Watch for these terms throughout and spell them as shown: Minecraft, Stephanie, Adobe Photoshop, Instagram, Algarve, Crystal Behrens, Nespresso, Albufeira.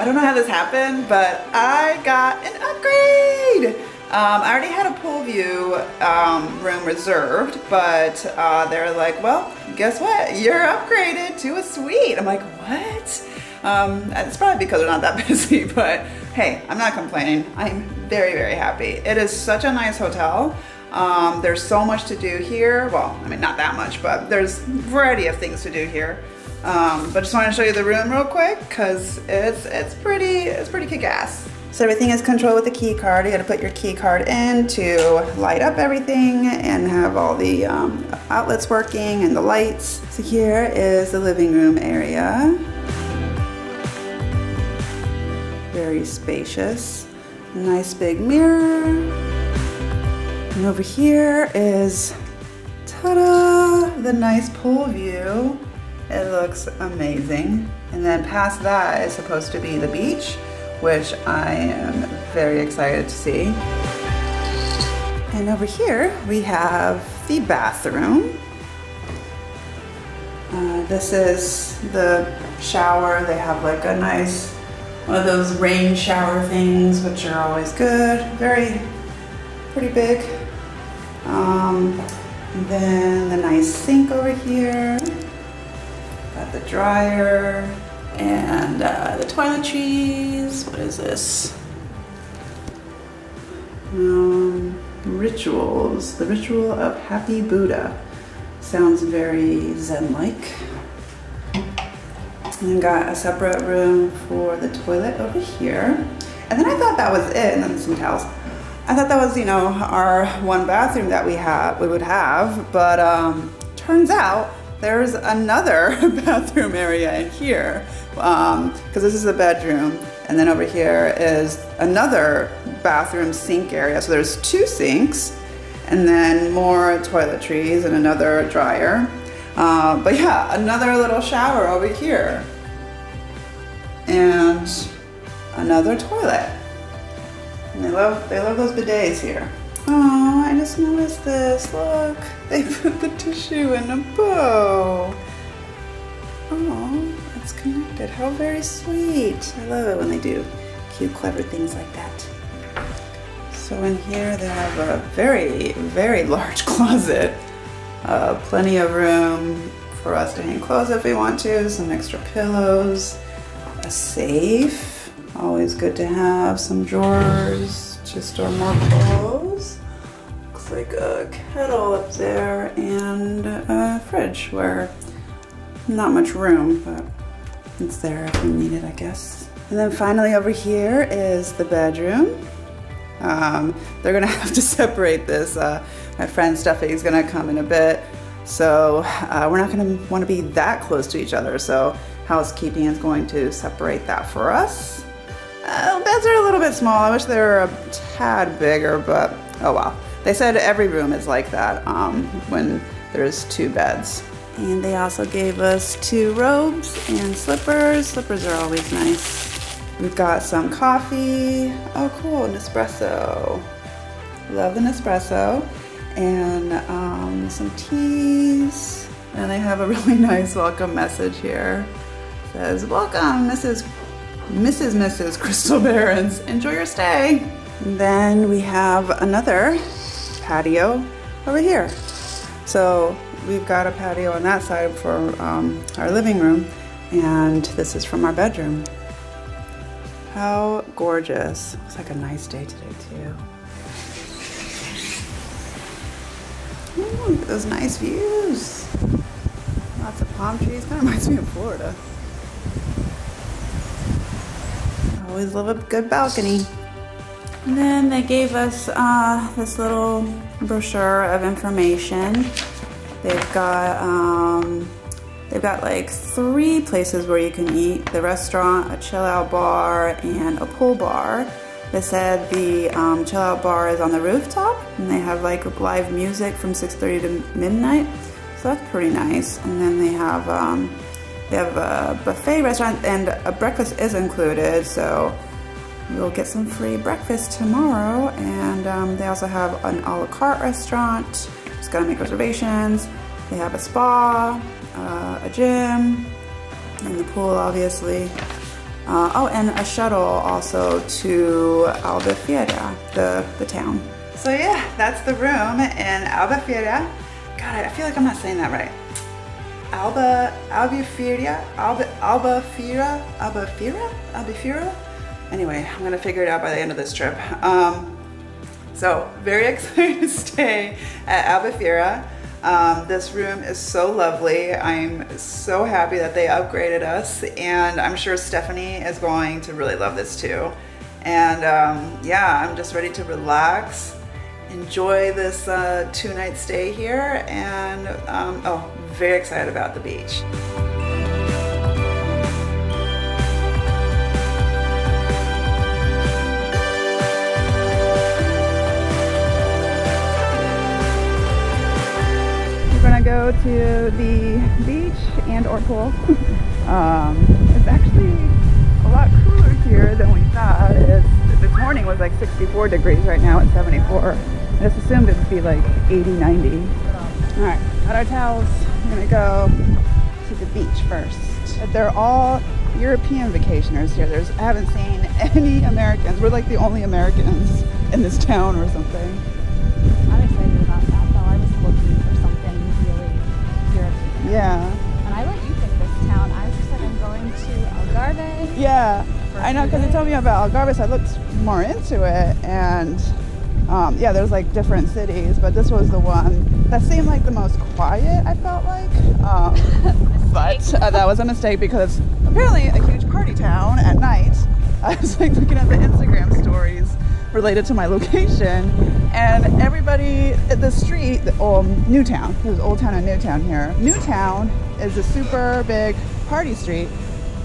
I don't know how this happened, but I got an upgrade. I already had a pool view room reserved, but they're like, well, guess what? You're upgraded to a suite. I'm like, what? It's probably because they're not that busy, but hey, I'm not complaining. I'm very, very happy. It is such a nice hotel. There's so much to do here. Well, I mean, not that much, but there's a variety of things to do here. But just want to show you the room real quick because it's pretty kick-ass. So everything is controlled with a key card. You got to put your key card in to light up everything and have all the outlets working and the lights. So here is the living room area. Very spacious. Nice big mirror. And over here is, ta-da, the nice pool view. It looks amazing. And then past that is supposed to be the beach, which I am very excited to see. And over here we have the bathroom. This is the shower. They have like a nice one of those rain shower things, which are always good. Pretty big. And then the nice sink over here. Got the dryer and the toiletries. What is this? Rituals. The Ritual of Happy Buddha. Sounds very Zen-like. And then got a separate room for the toilet over here. And then I thought that was it, and then some towels. I thought that was, you know, our one bathroom that we would have, but turns out there's another bathroom area in here, because this is the bedroom, and then over here is another bathroom sink area. So there's two sinks, and then more toiletries and another dryer. But yeah, another little shower over here, and another toilet. And they love those bidets here. Oh, I just noticed this. Look, they put the tissue in a bow. Oh, it's connected. How very sweet. I love it when they do cute, clever things like that. So in here they have a very, very large closet. Plenty of room for us to hang clothes if we want to. Some extra pillows. A safe. Always good to have. Some drawers to store more clothes. Looks like a kettle up there and a fridge where not much room, but it's there if you need it, I guess. And then finally over here is the bedroom. They're gonna have to separate this. My friend Stephanie's gonna come in a bit, so we're not gonna wanna be that close to each other, so housekeeping is going to separate that for us. Beds are a little bit small. I wish they were a tad bigger, but oh well. They said every room is like that when there's two beds. And they also gave us two robes and slippers. Slippers are always nice. We've got some coffee. Oh cool, Nespresso. Love the Nespresso. And some teas. And they have a really nice welcome message here. It says, welcome, Mrs. Crystal Behrens, enjoy your stay. And then we have another patio over here. So we've got a patio on that side for our living room, and this is from our bedroom. How gorgeous. Looks like a nice day today too. Ooh, those nice views. Lots of palm trees, kind of reminds me of Florida. Always love a good balcony. And then they gave us this little brochure of information. They've got like three places where you can eat: the restaurant, a chill out bar, and a pool bar. They said the chill out bar is on the rooftop, and they have like live music from 6:30 to midnight. So that's pretty nice. And then they have a buffet restaurant, and a breakfast is included, so we'll get some free breakfast tomorrow. And they also have an a la carte restaurant. Just gotta make reservations. They have a spa, a gym, and the pool, obviously. Oh, and a shuttle also to Albufeira, the town. So yeah, that's the room in Albufeira. God, I feel like I'm not saying that right. Albufeira? Anyway, I'm gonna figure it out by the end of this trip. So very excited to stay at Albufeira. This room is so lovely. I'm so happy that they upgraded us, and I'm sure Stephanie is going to really love this too. And yeah, I'm just ready to relax, enjoy this two-night stay here, and oh, very excited about the beach. Go to the beach and or pool. It's actually a lot cooler here than we thought. This morning was like 64 degrees, right now it's 74. I just assumed it would be like 80, 90. All right, got our towels. We're gonna go to the beach first. But they're all European vacationers here. I haven't seen any Americans. We're like the only Americans in this town or something. I'm excited about that. Yeah. And I let you pick this town. I was just like, I'm going to Algarve. Yeah, I know, because they told me about Algarve, so I looked more into it. And yeah, there's like different cities, but this was the one that seemed like the most quiet, I felt like. But that was a mistake, because it's apparently a huge party town at night. I was like looking at the Instagram stories related to my location, and everybody at the street, Newtown, there's Old Town and Newtown here. Newtown is a super big party street,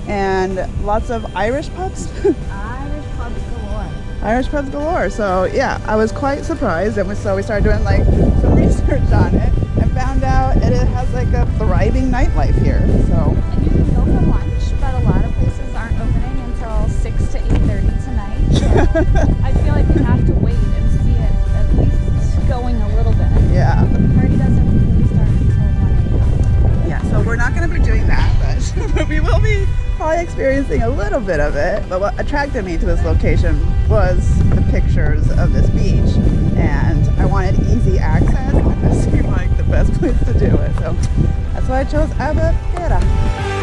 and lots of Irish pubs. Irish pubs galore. Irish pubs galore. So yeah, I was quite surprised, and so we started doing like some research on it, and found out it has like a thriving nightlife here. So. And you can go for lunch, but a lot of places aren't opening until 6 to 8:30 tonight. So I feel like we have to wait and see it at least going a little bit. Yeah. The party doesn't really start until 1 a.m. Yeah, so we're not going to be doing that, but we will be probably experiencing a little bit of it. But what attracted me to this location was the pictures of this beach, and I wanted easy access, and this seemed like the best place to do it. So that's why I chose Albufeira.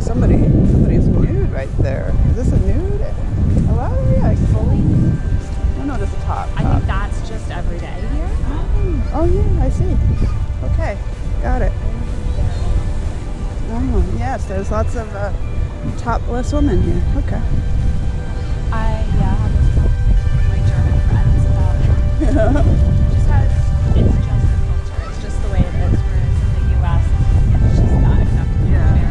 Somebody's nude right there. Is this a nude? Hello? Yeah, fully nude. Oh no, just a top. I think that's just every day here. Oh, oh yeah, I see. Okay, got it. Oh yes, there's lots of topless women here. Okay. I have this conversation with my German friends about it. Yeah. Just how it's just the culture. It's just the way it is. Whereas in the U.S., it's just not acceptable. Yeah.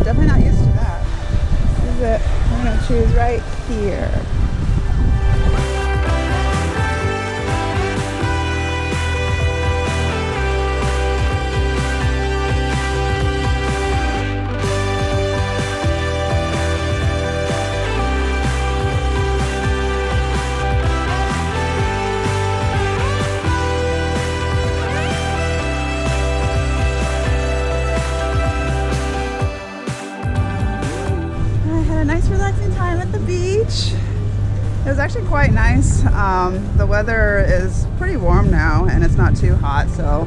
Definitely not used to that. This is it. I'm going to choose right here. It was actually quite nice. The weather is pretty warm now, and it's not too hot, so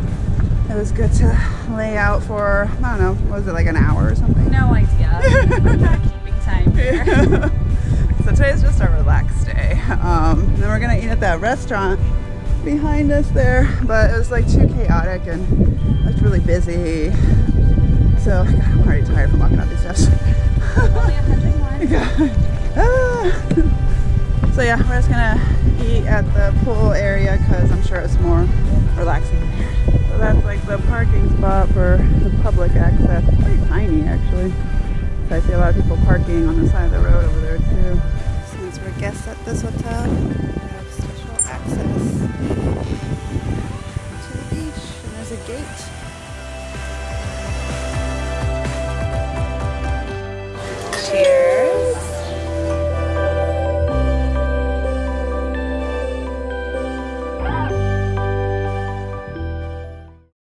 it was good to lay out for, I don't know, what was it, like an hour or something? No idea. We're not keeping time here. Yeah. So today's just a relaxed day. Then we're gonna eat at that restaurant behind us there, but it was like too chaotic and it was really busy. So God, I'm already tired from walking up these steps. Only 101. God. Ah. So yeah, we're just gonna eat at the pool area because I'm sure it's more relaxing there. So that's like the parking spot for the public access. It's pretty tiny actually. So I see a lot of people parking on the side of the road over there too. Since we're guests at this hotel, we have special access to the beach. gate.